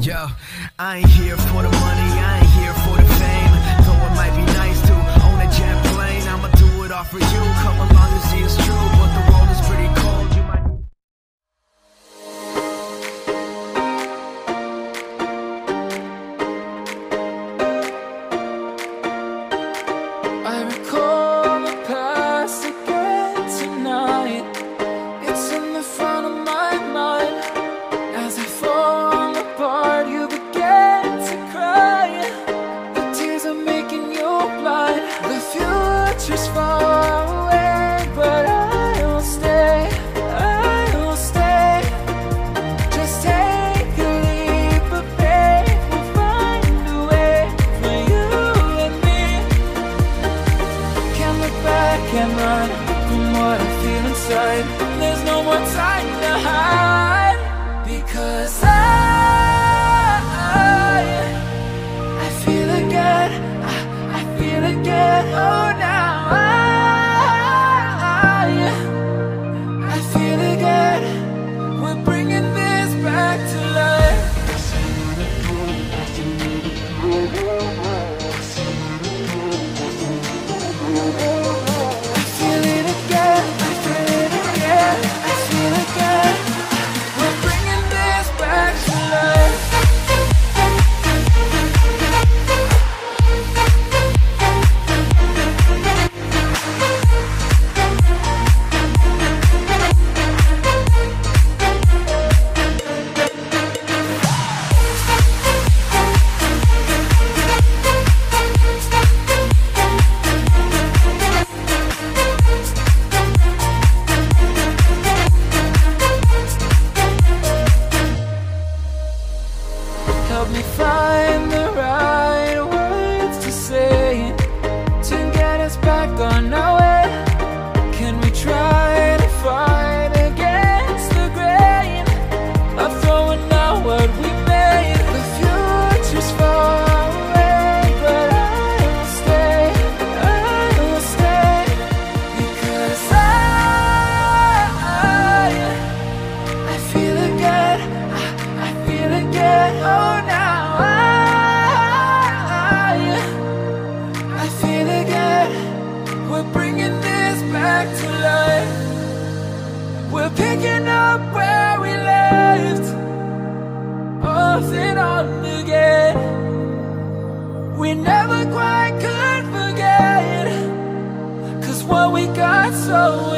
Yo, I ain't here for the money, I ain't here for the fame. Though it might be nice to own a jet plane, I'ma do it all for you, come along and see it's true. But the world is pretty cold, you might... I recall the past again tonight. It's in the front of my mind. As I fall apart, you begin to cry. The tears are making you blind. The future's far away, but I'll stay, I'll stay. Just take a leap of faith, we'll find a way for you and me. Can't look back and run from what I feel inside. There's no more time to hide, because I feel again, I feel again. Oh, now I feel again. We're bringing this back to life. I feel it again, I feel it again, I feel again. We're bringing this back to life. Help me find the right words to say to get us back on our way. Can we try to fight against the grain of throwing out what we made? The future's far away, but I will stay, because I feel again, I feel again. Oh, we're picking up where we left off and on again. We never quite could forget, 'cause what we got so